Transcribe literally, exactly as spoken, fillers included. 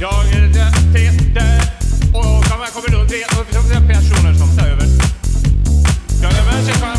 Jag sitter och kommer runt tre personer som tar över. Jag är med